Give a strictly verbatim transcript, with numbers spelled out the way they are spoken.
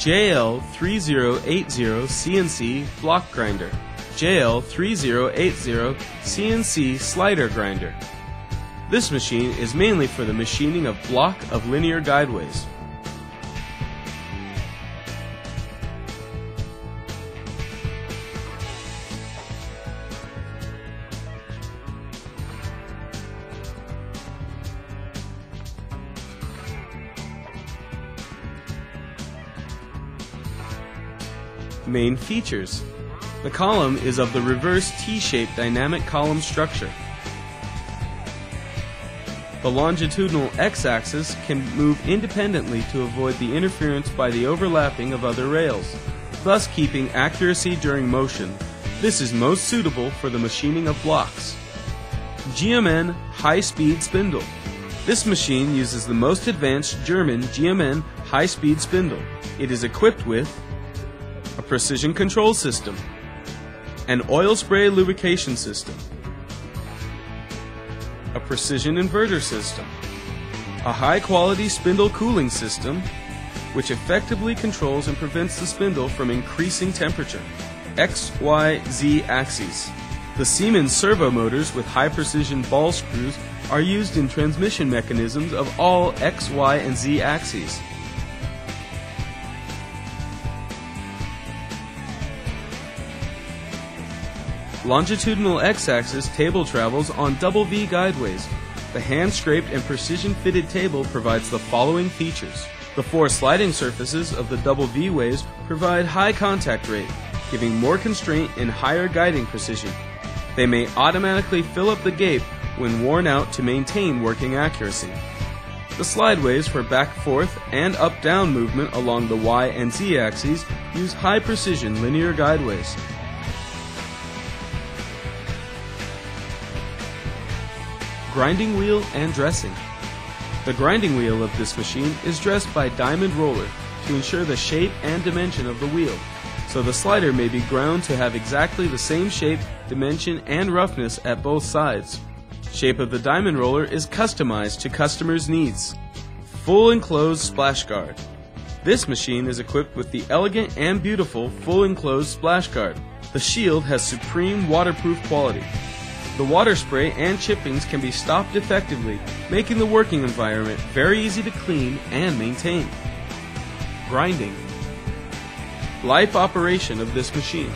J L three oh eight oh C N C block grinder, J L three oh eight oh C N C slider grinder. This machine is mainly for the machining of block of linear guideways. Main features. The column is of the reverse T-shaped dynamic column structure. The longitudinal X-axis can move independently to avoid the interference by the overlapping of other rails, thus keeping accuracy during motion. This is most suitable for the machining of blocks. G M N high-speed spindle. This machine uses the most advanced German G M N high-speed spindle. It is equipped with a precision control system, an oil spray lubrication system, a precision inverter system, a high-quality spindle cooling system, which effectively controls and prevents the spindle from increasing temperature. X, Y, Z axes. The Siemens servo motors with high-precision ball screws are used in transmission mechanisms of all X, Y, and Z axes. Longitudinal X-axis table travels on double V guideways. The hand-scraped and precision-fitted table provides the following features. The four sliding surfaces of the double V waves provide high contact rate, giving more constraint and higher guiding precision. They may automatically fill up the gap when worn out to maintain working accuracy. The slide waves for back-forth and up-down movement along the Y and Z axes use high-precision linear guideways. Grinding wheel and dressing. The grinding wheel of this machine is dressed by diamond roller to ensure the shape and dimension of the wheel, so the slider may be ground to have exactly the same shape, dimension, and roughness at both sides. Shape of the diamond roller is customized to customers' needs. Full enclosed splash guard. This machine is equipped with the elegant and beautiful full enclosed splash guard. The shield has supreme waterproof quality. The water spray and chippings can be stopped effectively, making the working environment very easy to clean and maintain. Grinding. Life operation of this machine.